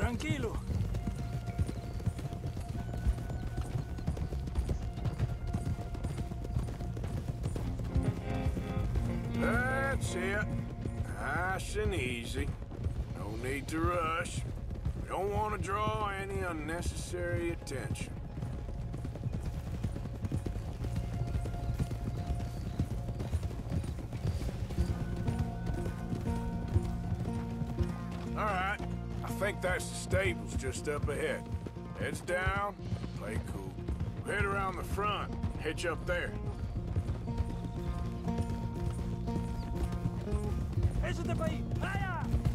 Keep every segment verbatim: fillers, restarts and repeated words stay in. Tranquilo. That's it. Nice and easy. No need to rush. We don't want to draw any unnecessary attention. Alright, I think that's the stables just up ahead. Heads down, play cool. We'll head around the front, hitch up there.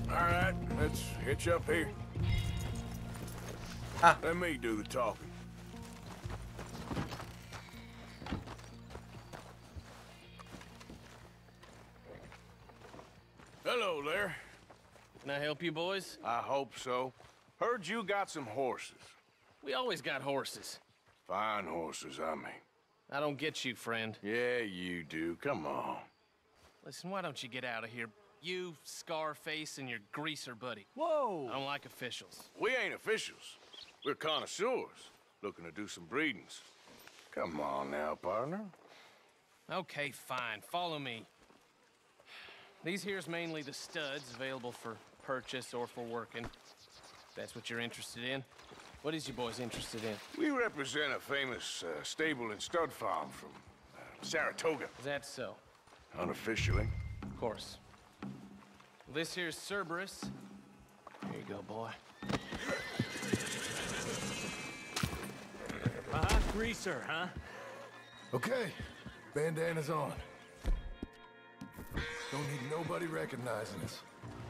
Alright, let's hitch up here. Ah. Let me do the talking. Hello there. Can I help you boys? I hope so. Heard you got some horses. We always got horses. Fine horses, I mean. I don't get you, friend. Yeah, you do. Come on. Listen, why don't you get out of here? You, Scarface, and your greaser buddy. Whoa! I don't like officials. We ain't officials. We're connoisseurs, looking to do some breedings. Come on now, partner. Okay, fine. Follow me. These here's mainly the studs available for purchase or for working. That's what you're interested in. What is you boys interested in? We represent a famous uh, stable and stud farm from uh, Saratoga. Is that so? Unofficially. Of course. This here's Cerberus. Here you go, boy. Uh-huh, greaser, huh? Okay, bandana's on. Don't need nobody recognizing us.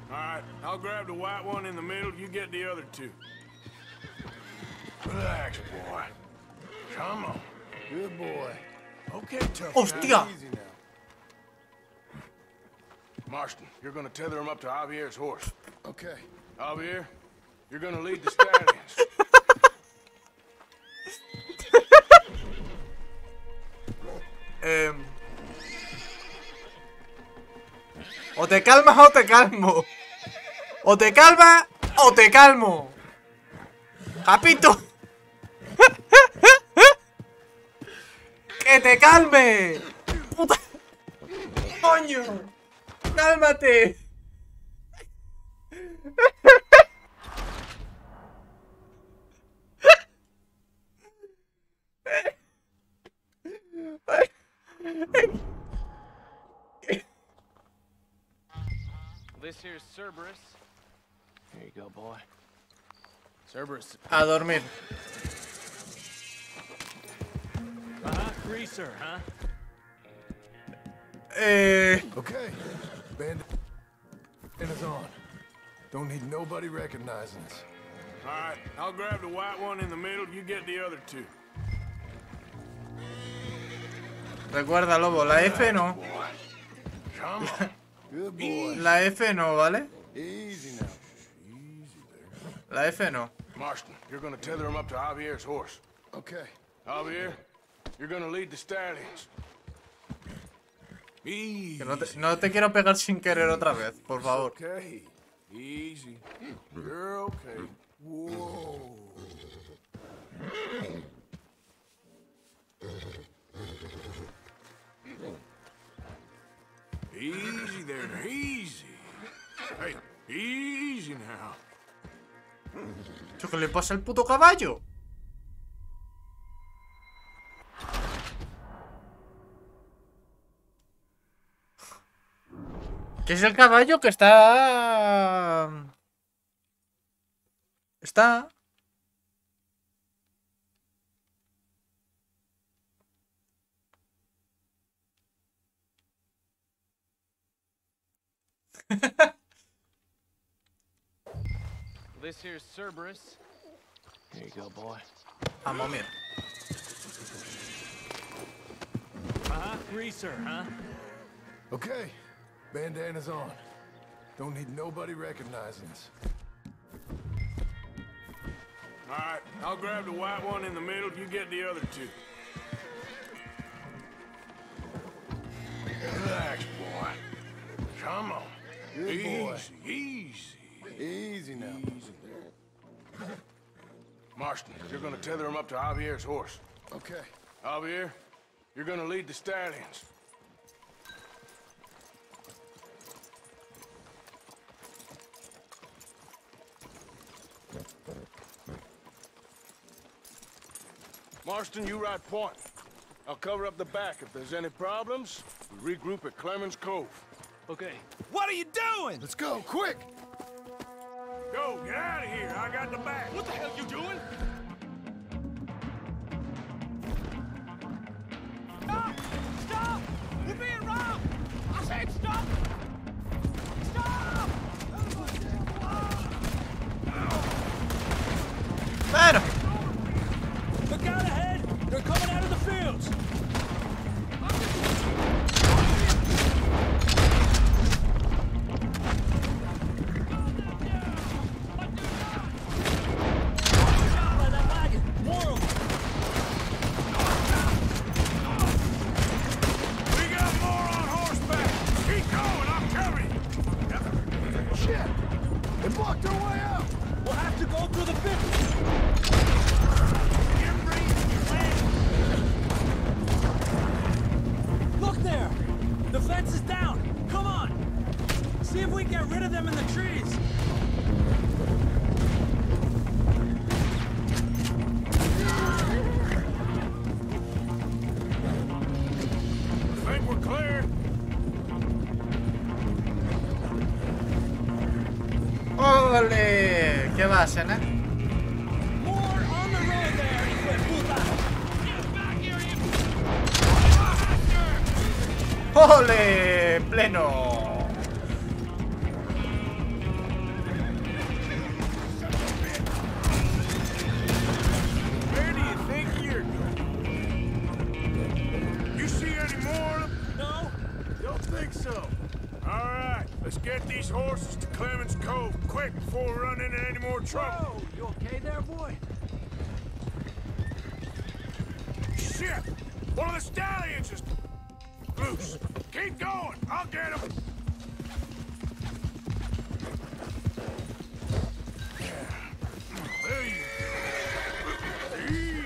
All right, I'll grab the white one in the middle. You get the other two. Relax, boy. Come on. Good boy. Okay, tough. Hostia. Easy now. Marston, you're gonna tether him up to Javier's horse. Okay. Javier, you're gonna lead the stallions. um. O te calmas o te calmo. O te calmas o te calmo. Capito. Que te calme. Puta. Coño. ¡Cálmate! This here's Cerberus. Here you go, boy. Cerberus. A dormir. Ah, greaser, huh? Eh. Okay. Band and it's on. Don't need nobody recognizing us. All right, I'll grab the white one in the middle. You get the other two. Recuerda, Lobo, la F no. Come on. Good boy. La F no, ¿vale? Easy now. Easy there. La F no. Marston, you're gonna tether him up to Javier's horse. Okay. Javier, you're gonna lead the stallions. Que no, te, no te quiero pegar sin querer otra vez, por favor. Okay. Easy. You're okay. Whoa. Easy there, easy. Hey, easy now. ¿Qué le pasa al puto caballo? Que es el caballo que está... Está... This here's Cerberus. Here you go, boy. I'm on it. Uh-huh, greaser, huh? Okay. Bandana's on. Don't need nobody recognizing us. All right, I'll grab the white one in the middle. You get the other two. Relax, boy. Come on. Good boy. Easy, easy. Easy now. Easy. Marston, you're gonna tether him up to Javier's horse. Okay. Javier, you're gonna lead the stallions. Marston, you ride point. I'll cover up the back. If there's any problems, we regroup at Clemens Cove. Okay. What are you doing? Let's go, quick! Go, get out of here. I got the back. What the hell you doing? Stop! Stop! We're being robbed! I said stop! Stop! Madam! Look out ahead! They're coming out of the fields! ¿Qué va a hacer, eh? ¡Ole! ¡Pleno! Where do you think you're going? You see any more? No? Don't think so. Alright, let's get these horses to Clemens Cove quick before we run into any more trouble. Whoa, you okay there, boy? Shit! One of the stallions is loose. Keep going, I'll get him. There you go. Easy.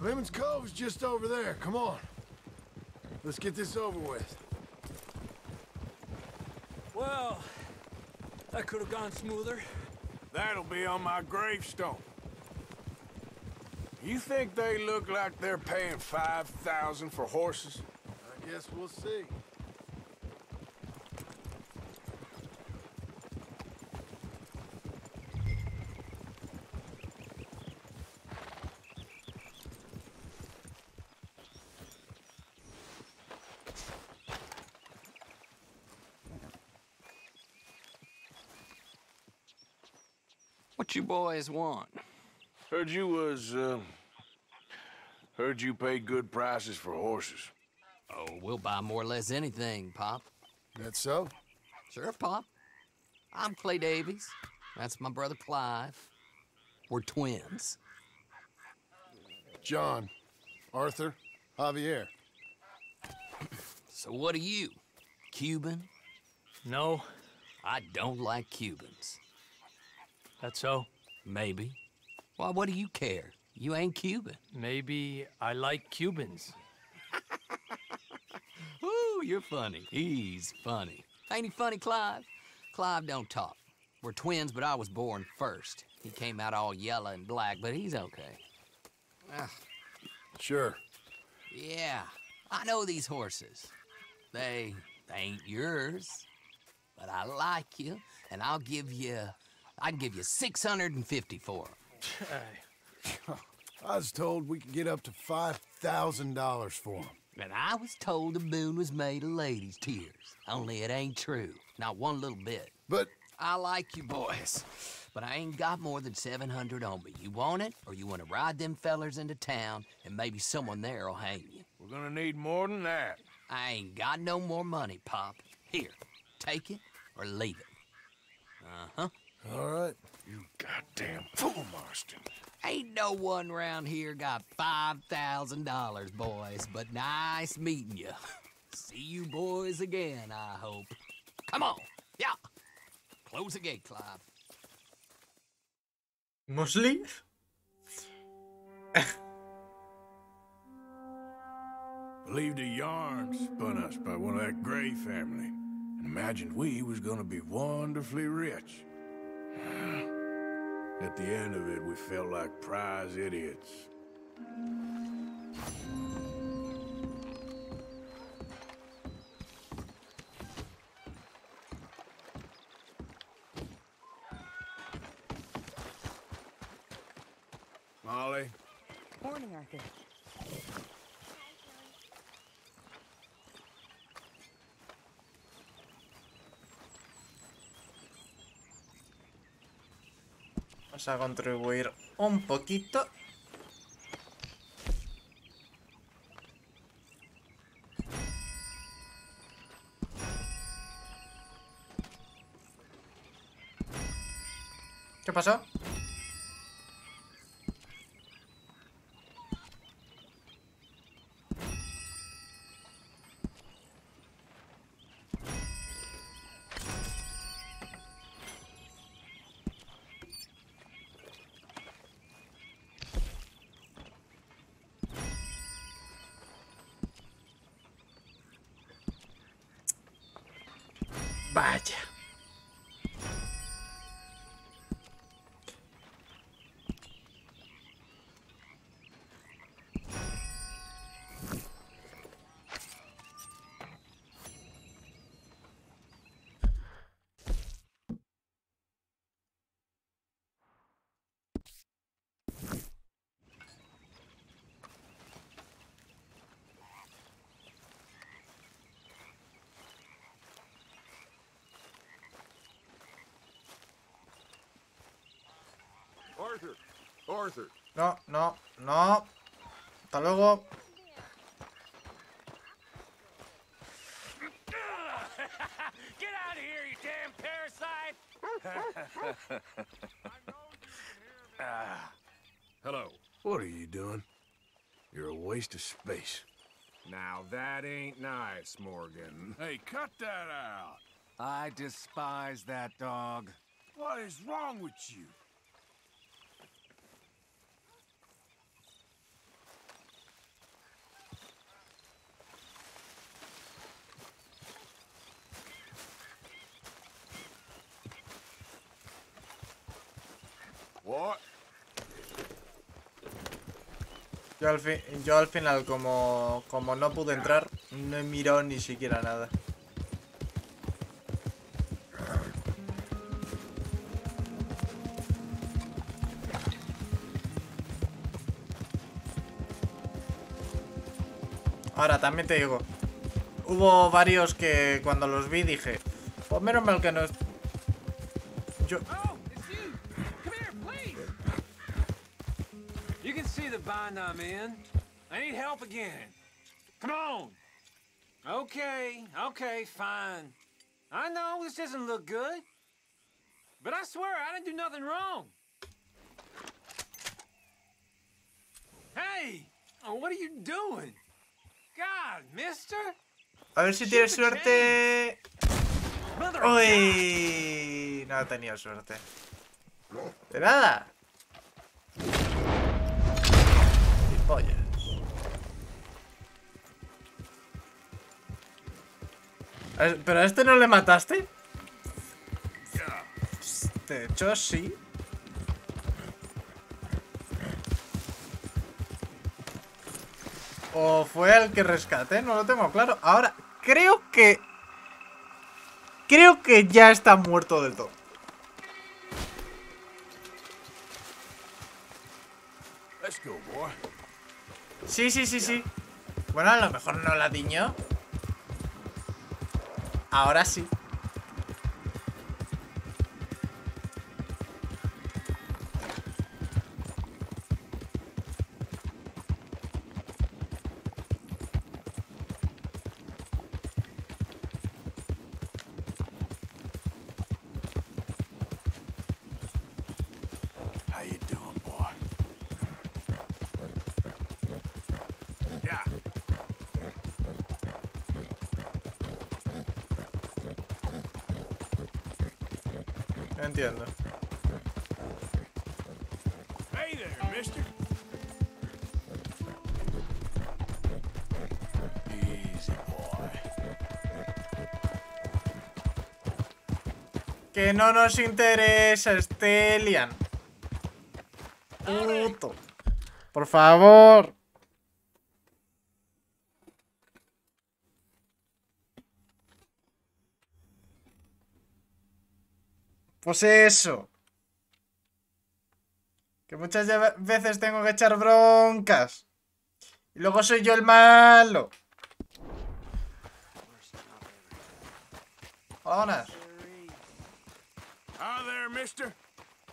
Clemens Cove's just over there. Come on. Let's get this over with. Well, that could have gone smoother. That'll be on my gravestone. You think they look like they're paying five thousand dollars for horses? I guess we'll see. What you boys want? Heard you was, uh... heard you paid good prices for horses. Oh, we'll buy more or less anything, Pop. That so? Sure, Pop. I'm Clay Davies. That's my brother Clive. We're twins. John, Arthur, Javier. So what are you? Cuban? No, I don't like Cubans. That so? Maybe. Why, what do you care? You ain't Cuban. Maybe I like Cubans. Ooh, you're funny. He's funny. Ain't he funny, Clive? Clive don't talk. We're twins, but I was born first. He came out all yellow and black, but he's okay. Ugh. Sure. Yeah, I know these horses. They, they ain't yours, but I like you, and I'll give you... I can give you six hundred fifty for them. I was told we could get up to five thousand dollars for them. And I was told the moon was made of ladies' tears. Only it ain't true. Not one little bit. But... I like you boys, but I ain't got more than seven hundred on me. You want it, or you want to ride them fellers into town, and maybe someone there will hang you. We're gonna need more than that. I ain't got no more money, Pop. Here, take it or leave it. Uh-huh. All right. You goddamn fool, Marston. Ain't no one round here got five thousand dollars, boys, but nice meeting you. See you boys again, I hope. Come on. Yeah. Close the gate, Clive. Must leave? Believed the yarn spun us by one of that Gray family and imagined we was gonna be wonderfully rich. At the end of it, we felt like prize idiots. Molly. Morning, Arthur. Vamos a contribuir un poquito. ¿Qué pasó? Vaya. Arthur, Arthur. No, no, no. Hasta luego. Get out of here, you damn parasite! Ah. Hello. What are you doing? You're a waste of space. Now that ain't nice, Morgan. Hey, cut that out. I despise that dog. What is wrong with you? Yo al, fin, yo al final, como, como no pude entrar, no he mirado ni siquiera nada. Ahora, también te digo, hubo varios que cuando los vi dije, pues menos mal que no es... Yo... Bind I'm in. I need help again. Come on. Okay, okay, fine. I know this doesn't look good, but I swear I didn't do nothing wrong. Hey, what are you doing? God, mister. A ver si tienes suerte. Uy, no tenía suerte. De nada. Oh, yeah. ¿Pero a este no le mataste? De hecho, sí. O fue el que rescaté, no lo tengo claro. Ahora, creo que... Creo que ya está muerto del todo. Let's go, boy. Sí, sí, sí, sí. Bueno, a lo mejor no la tiñó. Ahora sí. And the end. Hey there, mister. Easy boy. Que no nos interesa, Estelian. Puto. Por favor. Pues eso. Que muchas veces tengo que echar broncas. Y luego soy yo el malo. Hola, buenas. Hi there, mister.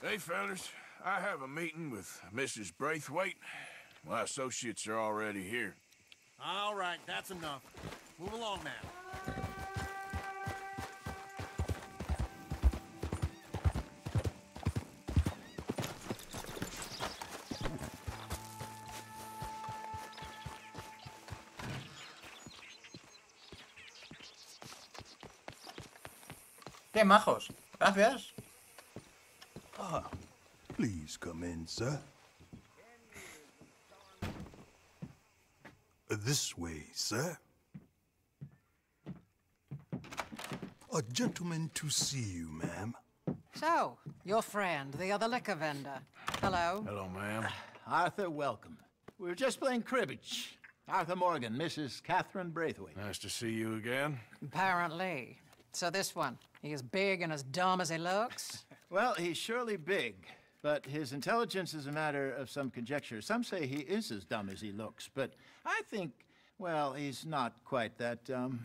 Hey, fellas. I have a meeting with Missus Braithwaite. My associates are already here. All right, that's enough. Move along now. Qué majos. Gracias. Ah, please come in, sir. This way, sir. A gentleman to see you, ma'am. So, your friend, the other liquor vendor. Hello. Hello, ma'am. Arthur, welcome. We were just playing cribbage. Arthur Morgan, Missus Catherine Braithwaite. Nice to see you again. Apparently. So this one, he is big and as dumb as he looks? Well, he's surely big, but his intelligence is a matter of some conjecture. Some say he is as dumb as he looks, but I think, well, he's not quite that dumb.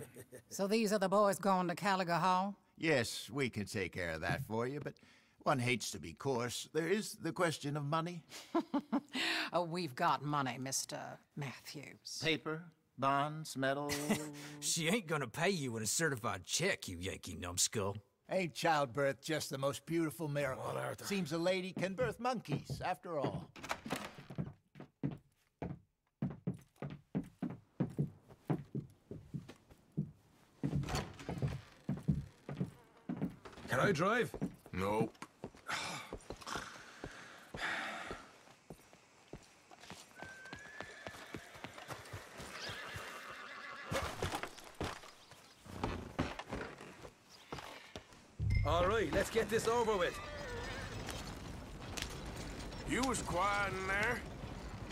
So these are the boys going to Callagher Hall? Yes, we can take care of that for you, but one hates to be coarse. There is the question of money. Oh, we've got money, Mister Matthews. Paper? Bonds, metal... She ain't gonna pay you in a certified check, you Yankee numbskull. Ain't childbirth just the most beautiful miracle? On earth. Seems a lady can birth monkeys, after all. Can I drive? No. All right, let's get this over with. You was quiet in there.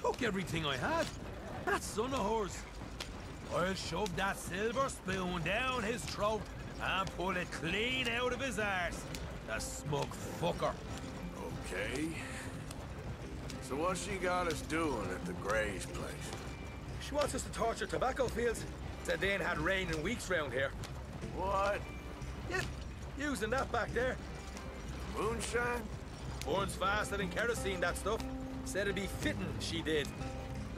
Took everything I had. That son of horse. I'll shove that silver spoon down his throat and pull it clean out of his arse. The smug fucker. Okay. So what she got us doing at the Gray's place? She wants us to torture tobacco fields. Said they ain't had rain in weeks round here. What? Yeah. Using that back there. Moonshine? Burns faster than kerosene, that stuff. Said it'd be fitting, she did.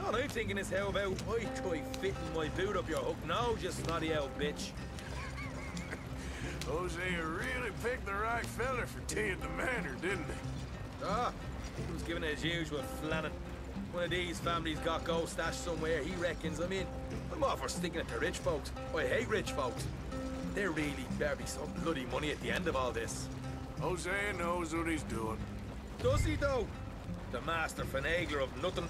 All I'm thinking is how about I try fitting my boot up your hook now, you snotty old bitch. Jose really picked the right fella for tea at the manor, didn't he? Ah, he was giving it his usual flannin'. One of these families got gold stashed somewhere, he reckons. I mean, I'm all for sticking it to rich folks. I hate rich folks. There really better be some bloody money at the end of all this. Jose knows what he's doing. Does he, though? The master finagler of nothing.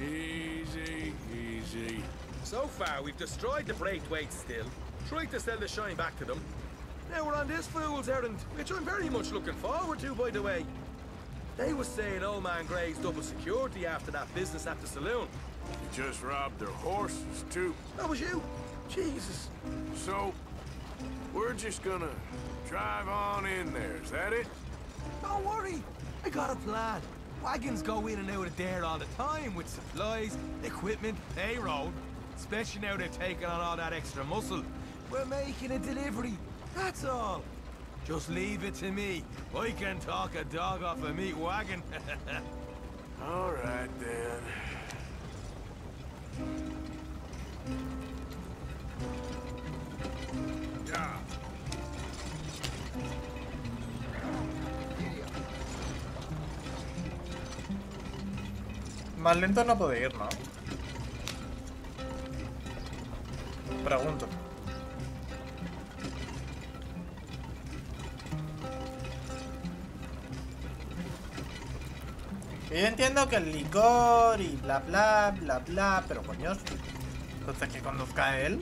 Easy, easy. So far, we've destroyed the Braithwaite still, tried to sell the shine back to them. Now we're on this fool's errand, which I'm very much looking forward to, by the way. They were saying old man Gray's double security after that business at the saloon. You just robbed their horses, too. That was you. Jesus. So... we're just gonna drive on in there, is that it? Don't worry, I got a plan. Wagons go in and out of there all the time with supplies, equipment, payroll. Especially now they've taken on all that extra muscle. We're making a delivery, that's all. Just leave it to me. I can talk a dog off a meat wagon. All right, then. Más lento no puede ir, ¿no? Pregunto. Yo entiendo que el licor y bla bla bla bla, pero coño, entonces que conduzca él.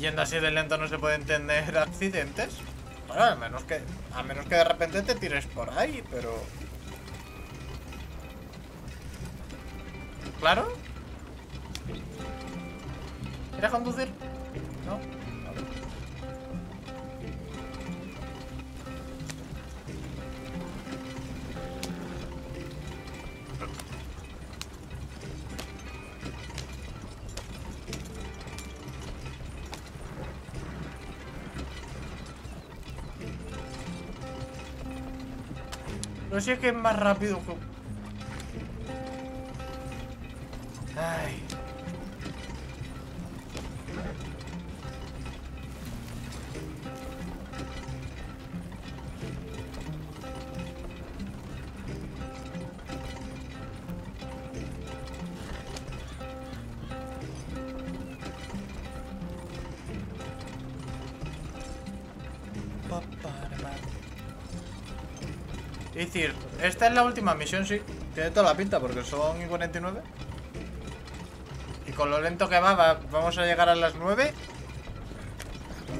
Yendo así de lento no se puede entender accidentes. Bueno, a menos que a menos que de repente te tires por ahí, pero... ¿Claro? ¿Quieres conducir? No. No sé si es que es más rápido que... Ay. Es decir, esta es la última misión, sí. Tiene toda la pinta, porque son y cuarenta y nueve. Y con lo lento que va, va vamos a llegar a las nueve.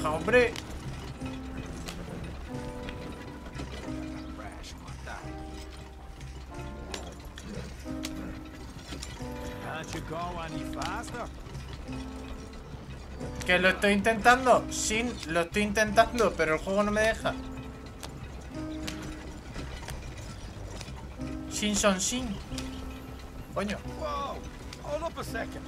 ¡Ja, hombre! Que lo estoy intentando. Sí, lo estoy intentando, pero el juego no me deja. Sin son sin. Coño. Whoa! Hold up a second.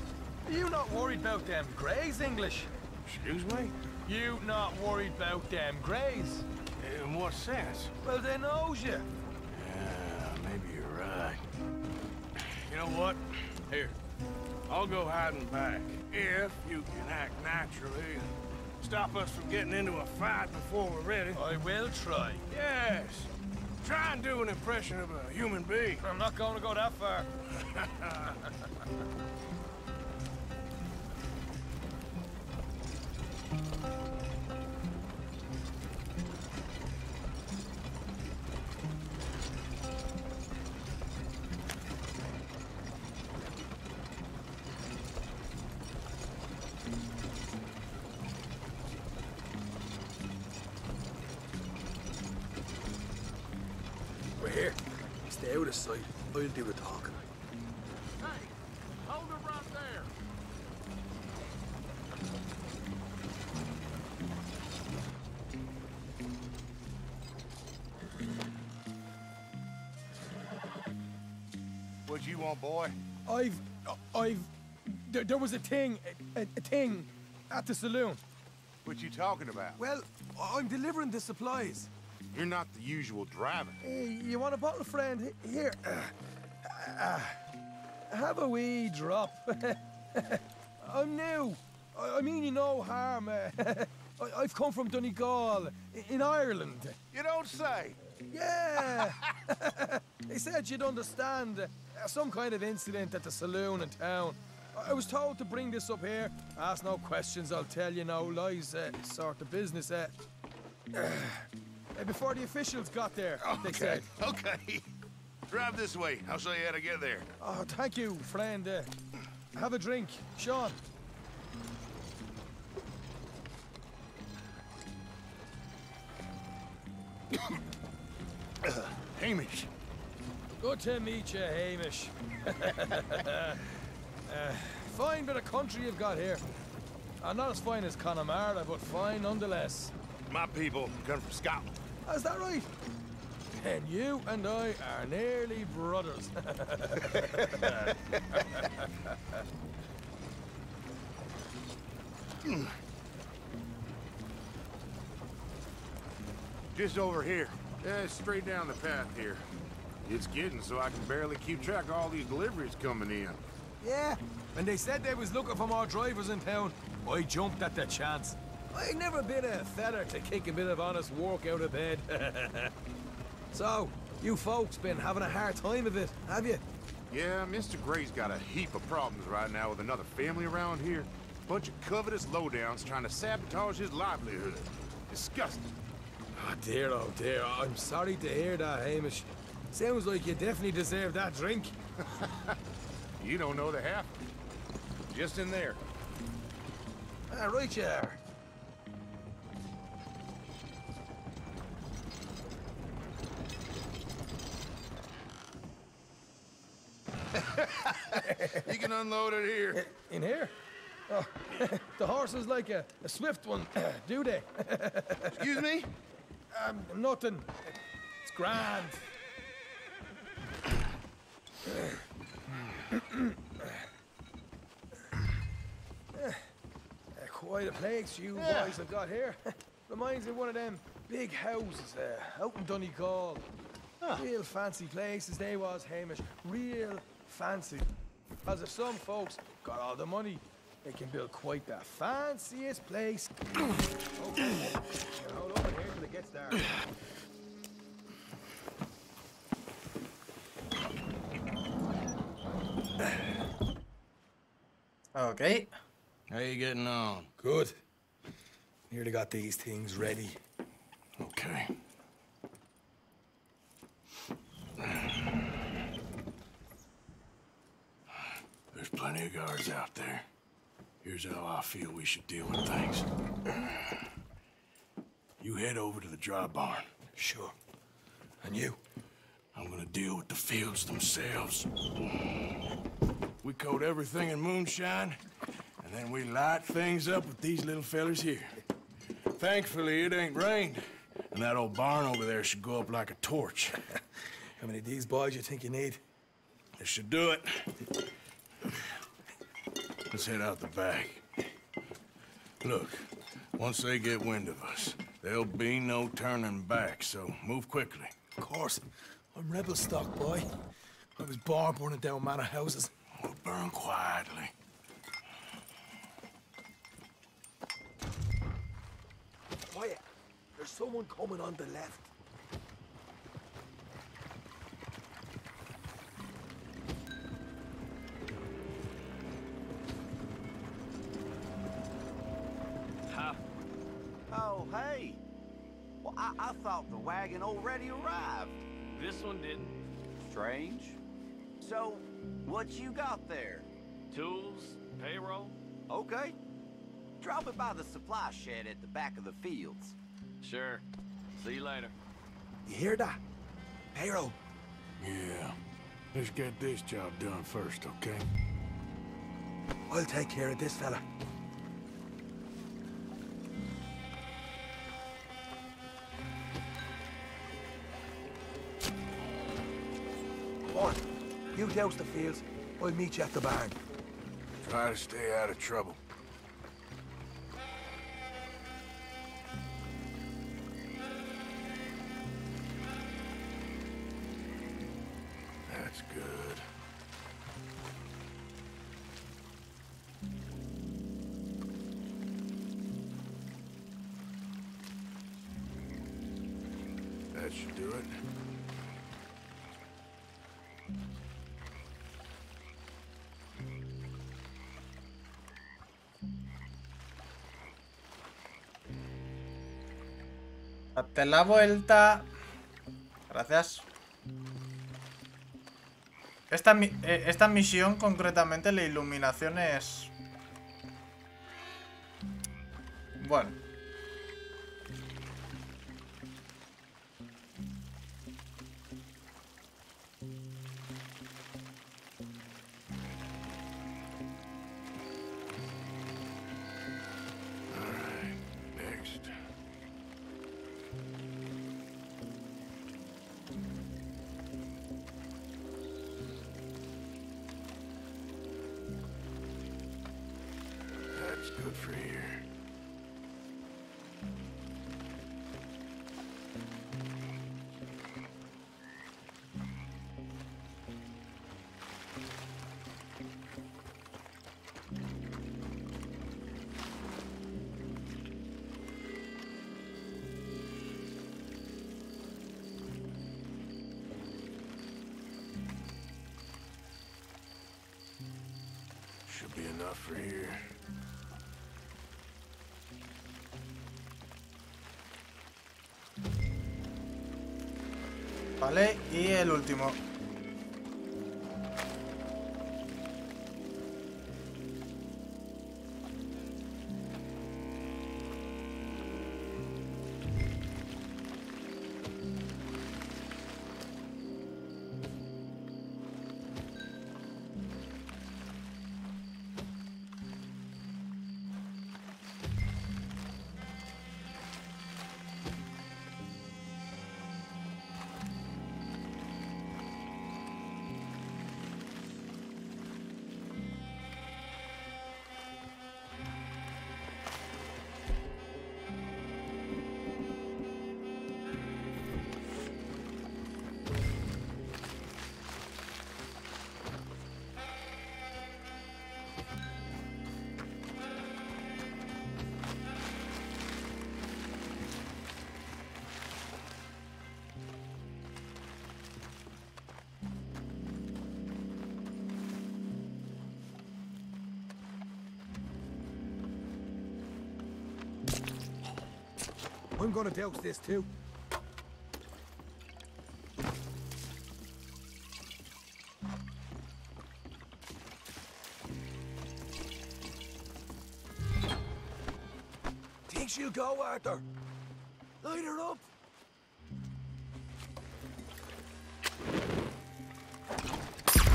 Are you not worried about them greys, English? Excuse me? You not worried about them greys? In what sense? Well, they knows you. Yeah, maybe you're right. You know what? Here, I'll go hiding back if you can act naturally and stop us from getting into a fight before we're ready. I will try. Yes. Try and do an impression of a human being. I'm not going to go that far. Out of sight, I'll do the talking. Hey, hold it right there. What you want, boy? I've, I've, there, there was a thing, a, a, a thing at the saloon. What you talking about? Well, I'm delivering the supplies. You're not the usual driver. Hey, you want a bottle, friend? Here. Uh, uh, have a wee drop. I'm new. I, I mean you no harm. I, I've come from Donegal, in Ireland. You don't say? Yeah. They said you'd understand uh, some kind of incident at the saloon in town. I, I was told to bring this up here. Ask no questions, I'll tell you no lies. Uh, sort of business. Uh, uh, Before the officials got there, okay. They said. Okay. Drive this way. I'll show you how to get there. Oh, thank you, friend. Uh, have a drink. Sean. uh, Hamish. Good to meet you, Hamish. uh, fine bit of country you've got here. Uh, not as fine as Connemara, but fine nonetheless. My people come from Scotland. Is that right? And you and I are nearly brothers. Just over here. Yeah, straight down the path here. It's getting so I can barely keep track of all these deliveries coming in. Yeah, and they said they was looking for more drivers in town. I jumped at the chance. I ain't never been a feather to kick a bit of honest work out of bed. So, you folks been having a hard time of it, have you? Yeah, Mister Gray's got a heap of problems right now with another family around here. Bunch of covetous lowdowns trying to sabotage his livelihood. Disgusting. Oh dear, oh dear. I'm sorry to hear that, Hamish. Sounds like you definitely deserve that drink. You don't know the half. Just in there. Ah, right you are. You can unload it here. In here? Oh, the horse is like a, a swift one, do they? Excuse me? Um, nothing. It's grand. Quite a place you yeah. boys have got here. Reminds me of one of them big houses uh, out in Donegal. Huh. Real fancy places they was, Hamish. Real fancy. As if some folks got all the money, they can build quite the fanciest place. Okay, you hold over here till it gets dark. Okay. How you getting on? Good. Nearly got these things ready. Okay. There's plenty of guards out there. Here's how I feel we should deal with things. You head over to the dry barn. Sure. And you? I'm gonna deal with the fields themselves. We coat everything in moonshine, and then we light things up with these little fellas here. Thankfully, it ain't rained, and that old barn over there should go up like a torch. How many of these boys you think you need? This should do it. Let's head out the back. Look, once they get wind of us, there'll be no turning back, so move quickly. Of course. I'm rebel stock, boy. I was born burning down manor houses. We'll burn quietly. Quiet. There's someone coming on the left. Oh, hey! Well, I, I thought the wagon already arrived. This one didn't. Strange. So, what you got there? Tools, payroll. Okay. Drop it by the supply shed at the back of the fields. Sure. See you later. You hear that? Payroll. Yeah. Let's get this job done first, okay? I'll take care of this fella. You douse the fields, I'll meet you at the barn. Try to stay out of trouble. That's good. That should do it. Date la vuelta. Gracias. Esta, eh, esta misión, concretamente, la iluminación es... Bueno. be enough for here. Vale, y el último. I'm gonna douse this too. Think she'll go, Arthur? Light her up.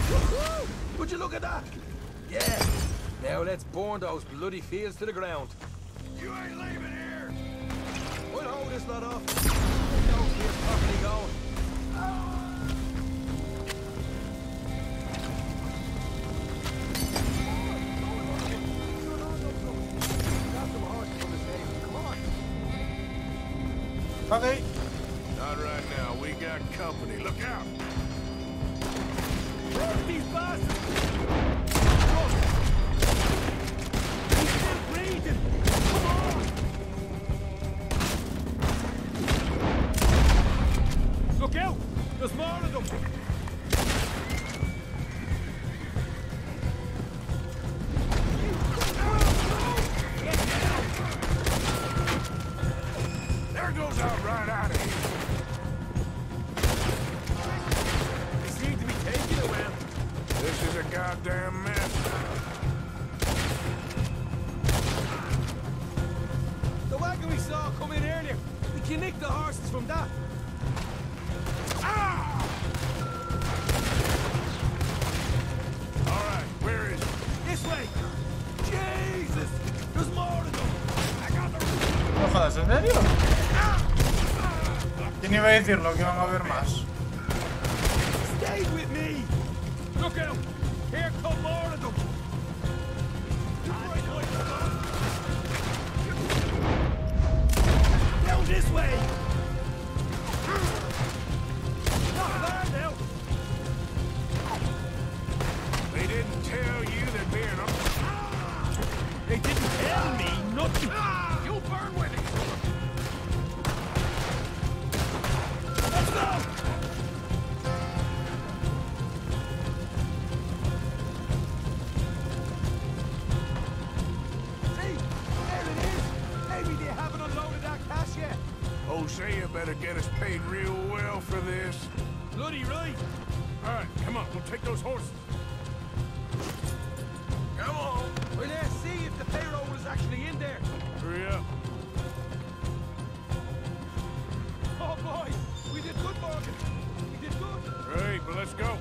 Woo-hoo! Would you look at that? Yeah. Now let's burn those bloody fields to the ground. You ain't leaving. This lot off. Don't be a property going. Okay. Not right now. We got company. Look out! These bastards! He's still breathing. Come on! Look out! There's more of them! Get down! There goes out right out of here! They seem to be taking it away. This is a goddamn mess. The wagon we saw come in earlier, we can nick the horses from that. ¿En serio? ¿Quién iba a decirlo? Que van a haber más. Stay with me. Look out. Here come more of them. Down this way. Not bad now. They didn't tell you that they're not. They didn't tell me nothing. Better get us paid real well for this. Bloody right. All right, come on, we'll take those horses. Come on. Well, let's see if the payroll was actually in there. Hurry up. Oh, boy, we did good, Morgan. We did good. Right, but let's go.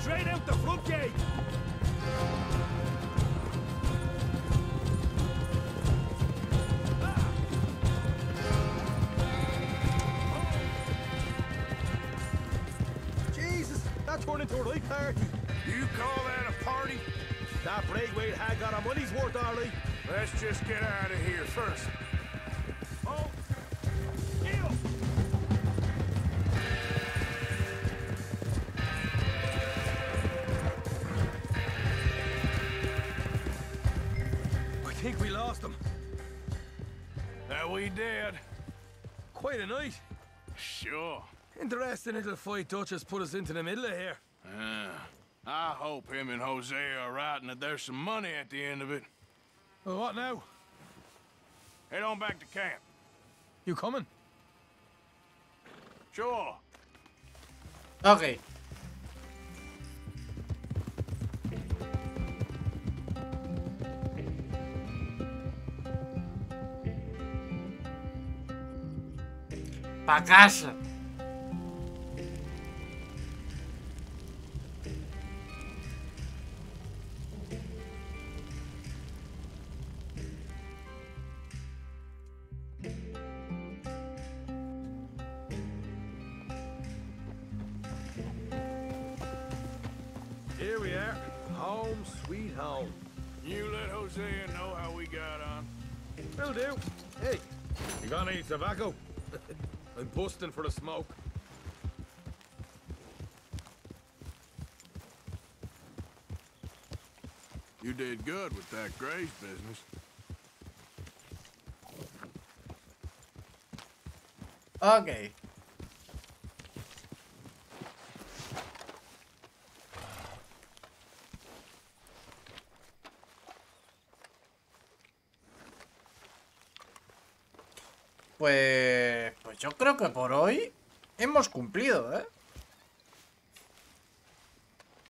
Straight out the front gate! That turned into a right party. You call that a party? That Braithwaite hag got her money's worth, Arlie. Let's just get out of here first. Oh! I think we lost them. That we did. Quite a night. Sure. Interesting little fight Dutchess put us into the middle of here. Uh, I hope him and Jose are right and that there's some money at the end of it. Well, what now? Head on back to camp. You coming? Sure. Okay. Pa' casa. Here we are, home sweet home. You let Hosea know how we got on. Will do. Hey, you got any tobacco? I'm busting for a smoke. You did good with that graze business. Okay. Pues, pues yo creo que por hoy hemos cumplido, ¿eh?